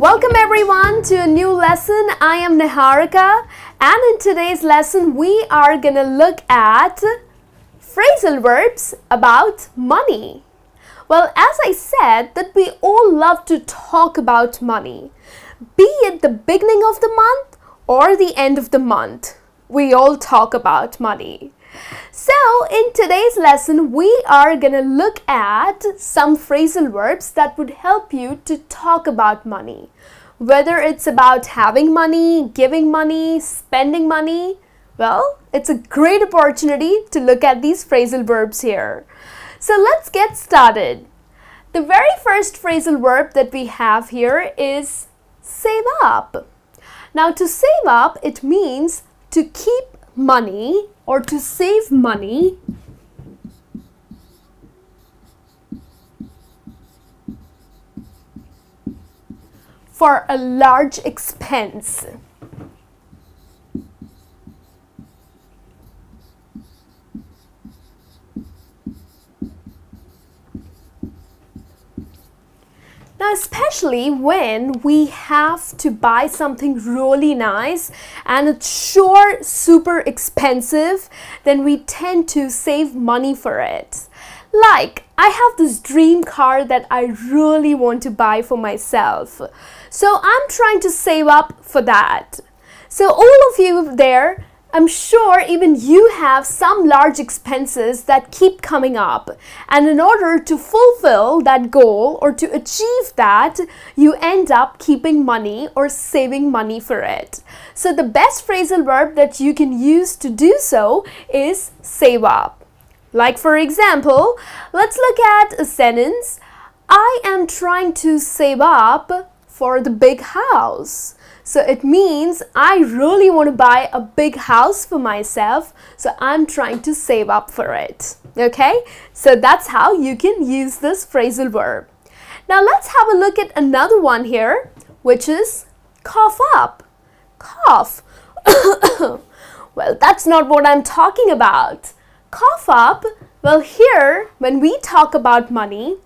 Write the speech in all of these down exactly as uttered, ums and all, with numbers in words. Welcome everyone to a new lesson. I am Niharika, and in today's lesson we are gonna look at phrasal verbs about money. Well, as I said that we all love to talk about money, be it the beginning of the month or the end of the month, we all talk about money. So in today's lesson we are gonna look at some phrasal verbs that would help you to talk about money, whether it's about having money, giving money, spending money. Well, it's a great opportunity to look at these phrasal verbs here. So let's get started. The very first phrasal verb that we have here is save up. Now, to save up, it means to keep money or to save money for a large expense. Now, especially when we have to buy something really nice and it's sure super expensive, then we tend to save money for it. Like, I have this dream car that I really want to buy for myself. So I'm trying to save up for that. So all of you there, I'm sure even you have some large expenses that keep coming up, and in order to fulfill that goal or to achieve that, you end up keeping money or saving money for it. So the best phrasal verb that you can use to do so is save up. Like, for example, let's look at a sentence. I am trying to save up for the big house. So it means I really want to buy a big house for myself, so I'm trying to save up for it. Okay, so that's how you can use this phrasal verb. Now let's have a look at another one here, which is cough up. Cough. Well, that's not what I'm talking about. Cough up. Well, here when we talk about money,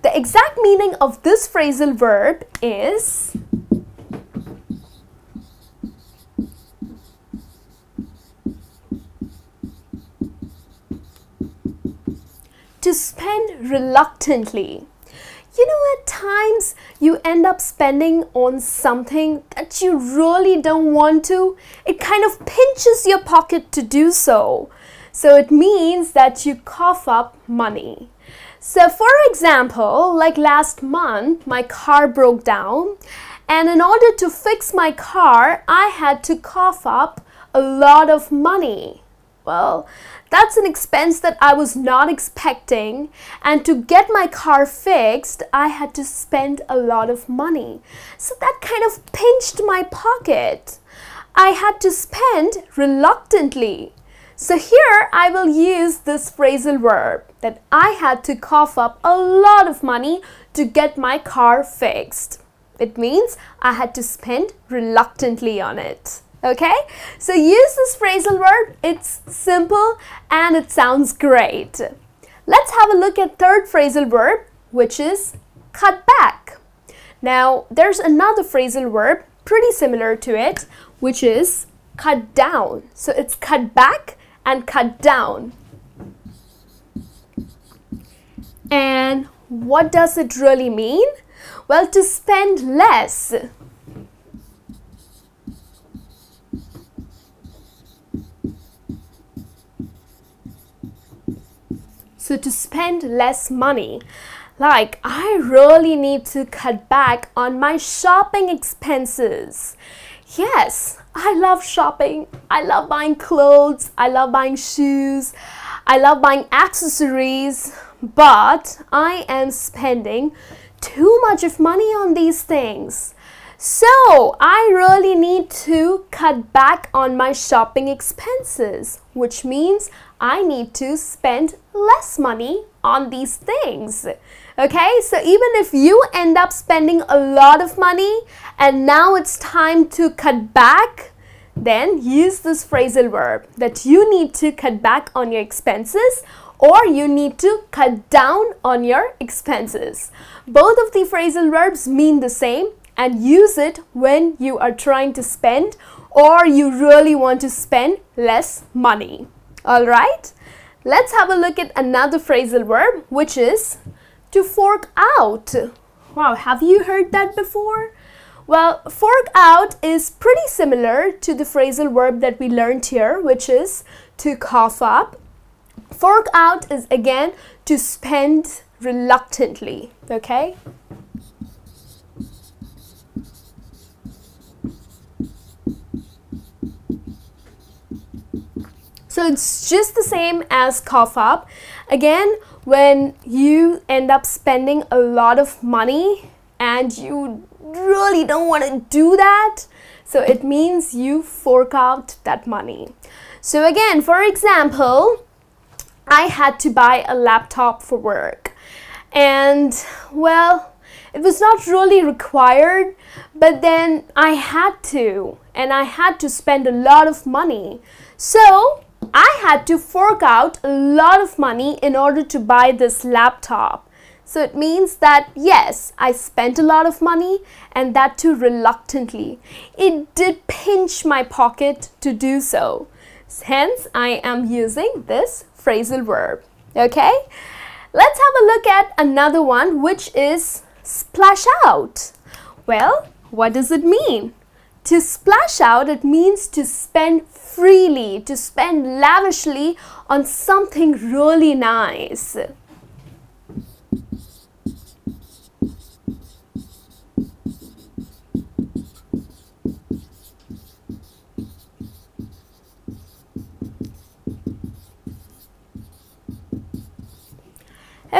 the exact meaning of this phrasal verb is to spend reluctantly. You know, at times you end up spending on something that you really don't want to. It kind of pinches your pocket to do so. So it means that you cough up money. So for example, like last month, my car broke down, and in order to fix my car, I had to cough up a lot of money. Well, that's an expense that I was not expecting, and to get my car fixed, I had to spend a lot of money. So that kind of pinched my pocket. I had to spend reluctantly. So here I will use this phrasal verb that I had to cough up a lot of money to get my car fixed. It means I had to spend reluctantly on it. Okay, so use this phrasal verb. It's simple and it sounds great. Let's have a look at third phrasal verb, which is cut back. Now, there's another phrasal verb pretty similar to it, which is cut down. So it's cut back and cut down. And what does it really mean? Well, to spend less. So to spend less money. Like, I really need to cut back on my shopping expenses. Yes, I love shopping. I love buying clothes. I love buying shoes. I love buying accessories. But I am spending too much of money on these things. So I really need to cut back on my shopping expenses, which means I need to spend less money on these things. Okay, so even if you end up spending a lot of money and now it's time to cut back, then use this phrasal verb that you need to cut back on your expenses, or you need to cut down on your expenses. Both of the phrasal verbs mean the same. and use it when you are trying to spend or you really want to spend less money. All right, let's have a look at another phrasal verb, which is to fork out. Wow, have you heard that before? Well, fork out is pretty similar to the phrasal verb that we learned here, which is to cough up. Fork out is again to spend reluctantly, okay? So it's just the same as cough up. Again, when you end up spending a lot of money and you really don't want to do that, so it means you fork out that money. So again, for example, I had to buy a laptop for work, and well, it was not really required, but then I had to, and I had to spend a lot of money. So I had to fork out a lot of money in order to buy this laptop. So it means that yes, I spent a lot of money, and that too reluctantly. It did pinch my pocket to do so. Hence, I am using this phrasal verb. Okay, let's have a look at another one, which is splash out. Well, what does it mean? To splash out, it means to spend freely, to spend lavishly on something really nice.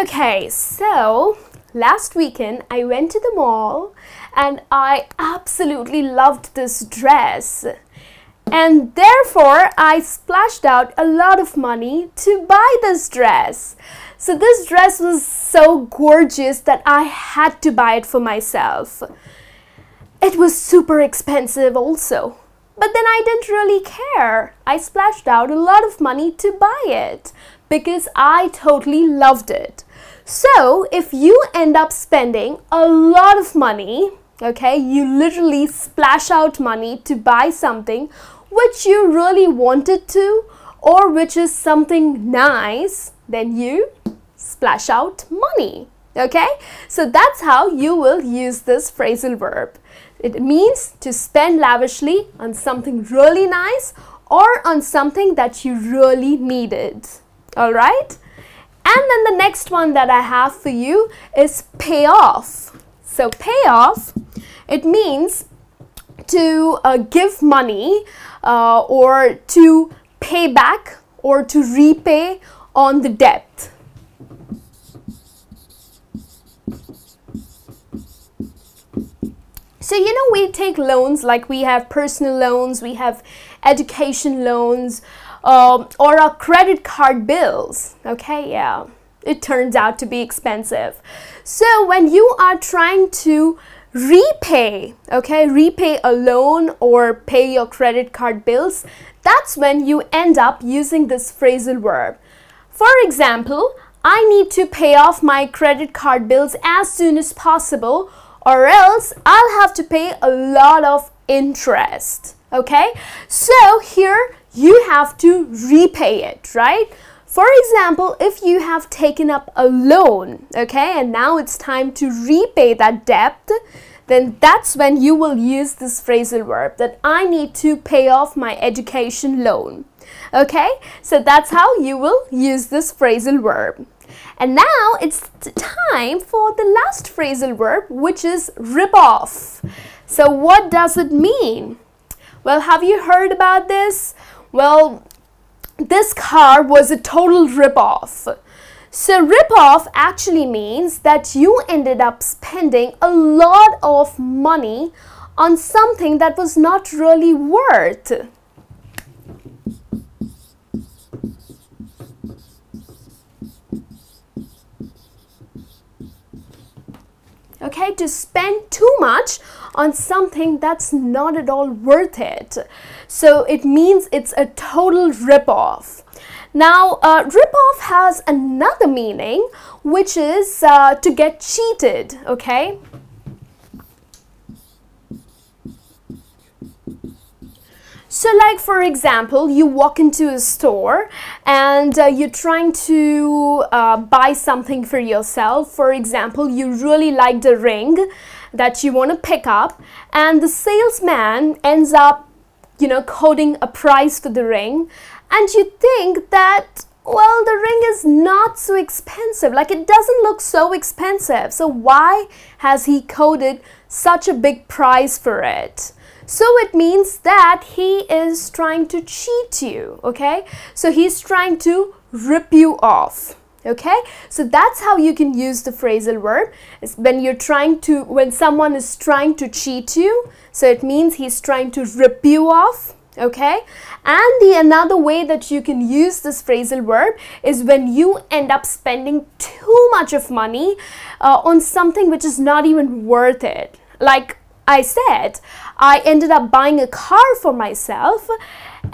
Okay, so last weekend I went to the mall and I absolutely loved this dress, and therefore I splashed out a lot of money to buy this dress. So this dress was so gorgeous that I had to buy it for myself. It was super expensive also, but then I didn't really care. I splashed out a lot of money to buy it because I totally loved it. So if you end up spending a lot of money, okay, you literally splash out money to buy something which you really wanted to or which is something nice, then you splash out money, okay? So that's how you will use this phrasal verb. It means to spend lavishly on something really nice or on something that you really needed, all right? And then the next one that I have for you is pay off. So pay off, it means to uh, give money uh, or to pay back or to repay on the debt. So, you know, we take loans, like we have personal loans, we have education loans, Um, or our credit card bills, okay? Yeah, it turns out to be expensive. So when you are trying to repay, okay, repay a loan or pay your credit card bills, that's when you end up using this phrasal verb. For example, I need to pay off my credit card bills as soon as possible, or else I'll have to pay a lot of interest, okay? So here you have to repay it, right? For example, if you have taken up a loan, okay, and now it's time to repay that debt, then that's when you will use this phrasal verb that I need to pay off my education loan, okay? So that's how you will use this phrasal verb. And now it's time for the last phrasal verb, which is rip off. So what does it mean? Well, have you heard about this? Well, this car was a total rip-off. So rip-off actually means that you ended up spending a lot of money on something that was not really worth. Okay, to spend too much on something that's not at all worth it. So it means it's a total rip-off. Now, uh, rip-off has another meaning, which is uh, to get cheated, okay? So like for example, you walk into a store and uh, you're trying to uh, buy something for yourself. For example, you really like a ring that you want to pick up, and the salesman ends up, you know, quoting a price for the ring, and you think that, well, the ring is not so expensive, like it doesn't look so expensive, so why has he quoted such a big price for it? So it means that he is trying to cheat you, okay? So he's trying to rip you off, okay? So that's how you can use the phrasal verb, is when you're trying to, when someone is trying to cheat you, so it means he's trying to rip you off, okay? And the another way that you can use this phrasal verb is when you end up spending too much of money uh, on something which is not even worth it. Like I said, I ended up buying a car for myself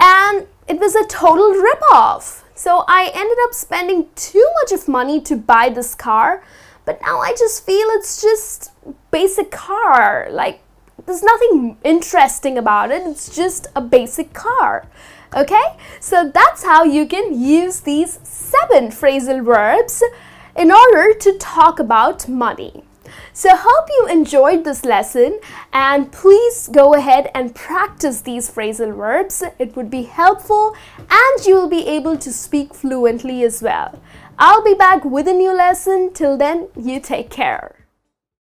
and it was a total rip-off. So I ended up spending too much of money to buy this car, but now I just feel it's just basic car. Like there's nothing interesting about it. It's just a basic car. Okay? So that's how you can use these seven phrasal verbs in order to talk about money. So hope you enjoyed this lesson, and please go ahead and practice these phrasal verbs. It would be helpful and you will be able to speak fluently as well. I'll be back with a new lesson. Till then, you take care.